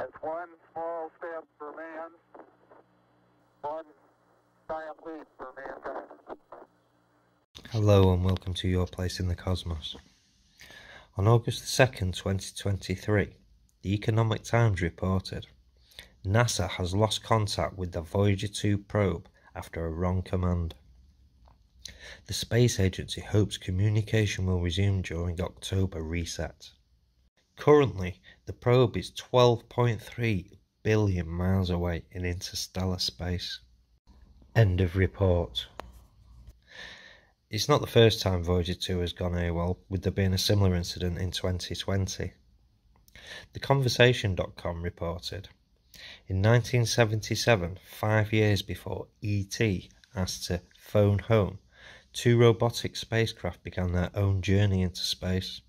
It's one small step for man, one giant leap for mankind. Hello and welcome to Your Place in the Cosmos. On August 2nd, 2023, the Economic Times reported, NASA has lost contact with the Voyager 2 probe after a wrong command. The space agency hopes communication will resume during October reset. Currently, the probe is 12.3 billion miles away in interstellar space. End of report. It's not the first time Voyager 2 has gone AWOL, with there being a similar incident in 2020. The Conversation.com reported, in 1977, 5 years before E.T. asked to phone home, two robotic spacecraft began their own journey into space.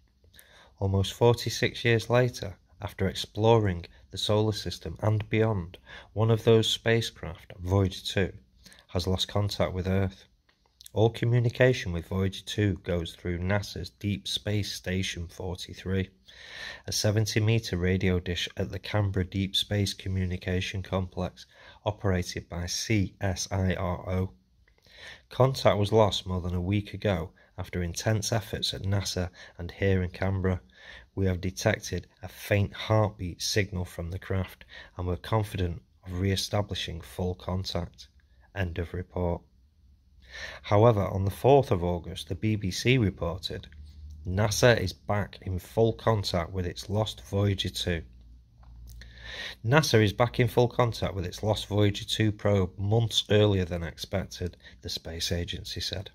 Almost 46 years later, after exploring the solar system and beyond, one of those spacecraft, Voyager 2, has lost contact with Earth. All communication with Voyager 2 goes through NASA's Deep Space Station 43, a 70-metre radio dish at the Canberra Deep Space Communication Complex, operated by CSIRO. Contact was lost more than a week ago after intense efforts at NASA and here in Canberra. We have detected a faint heartbeat signal from the craft and we're confident of re-establishing full contact. End of report. However, on the 4th of August, the BBC reported, NASA is back in full contact with its lost Voyager 2. NASA is back in full contact with its lost Voyager 2 probe months earlier than expected, the space agency said.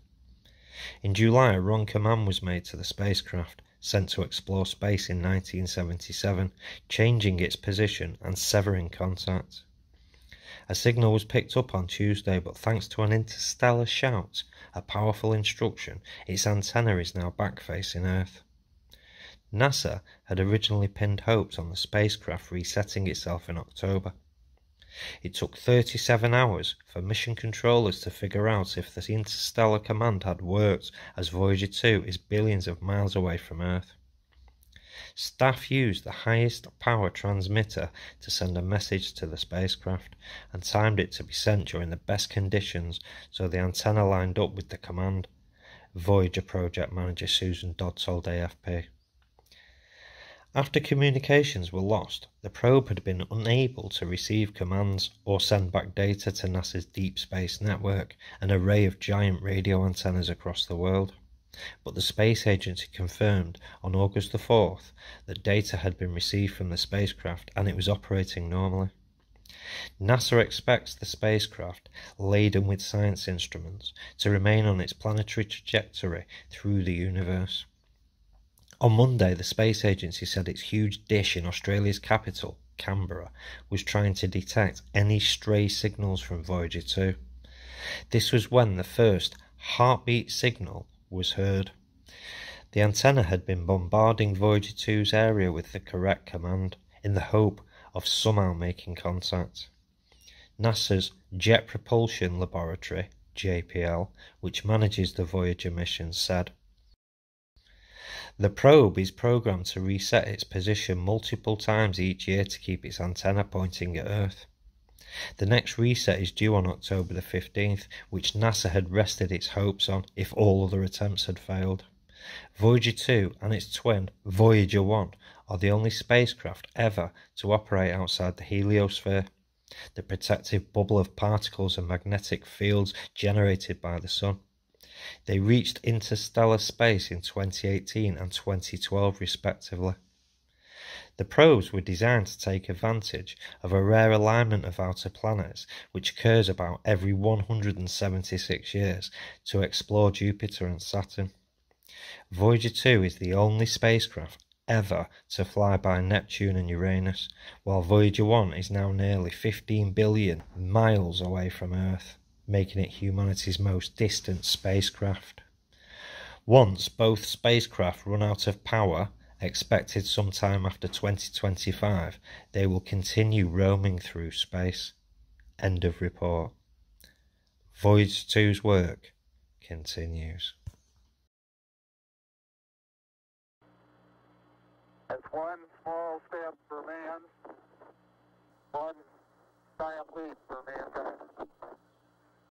In July, a wrong command was made to the spacecraft sent to explore space in 1977, changing its position and severing contact. A signal was picked up on Tuesday, but thanks to an interstellar shout, a powerful instruction, its antenna is now back facing Earth. NASA had originally pinned hopes on the spacecraft resetting itself in October. It took 37 hours for mission controllers to figure out if the interstellar command had worked, as Voyager 2 is billions of miles away from Earth. Staff used the highest power transmitter to send a message to the spacecraft and timed it to be sent during the best conditions so the antenna lined up with the command, Voyager project manager Susan Dodd told AFP. After communications were lost, the probe had been unable to receive commands or send back data to NASA's Deep Space Network, an array of giant radio antennas across the world. But the space agency confirmed on August the 4th that data had been received from the spacecraft and it was operating normally. NASA expects the spacecraft, laden with science instruments, to remain on its planetary trajectory through the universe. On Monday, the space agency said its huge dish in Australia's capital, Canberra, was trying to detect any stray signals from Voyager 2. This was when the first heartbeat signal was heard. The antenna had been bombarding Voyager 2's area with the correct command in the hope of somehow making contact. NASA's Jet Propulsion Laboratory, JPL, which manages the Voyager mission, said, the probe is programmed to reset its position multiple times each year to keep its antenna pointing at Earth. The next reset is due on October the 15th, which NASA had rested its hopes on if all other attempts had failed. Voyager 2 and its twin, Voyager 1, are the only spacecraft ever to operate outside the heliosphere, the protective bubble of particles and magnetic fields generated by the Sun. They reached interstellar space in 2018 and 2012 respectively. The probes were designed to take advantage of a rare alignment of outer planets, which occurs about every 176 years, to explore Jupiter and Saturn. Voyager 2 is the only spacecraft ever to fly by Neptune and Uranus, while Voyager 1 is now nearly 15 billion miles away from Earth, making it humanity's most distant spacecraft. Once both spacecraft run out of power, expected sometime after 2025, they will continue roaming through space. End of report. Voyager 2's work continues. It's one small step for man, I am pleased for me.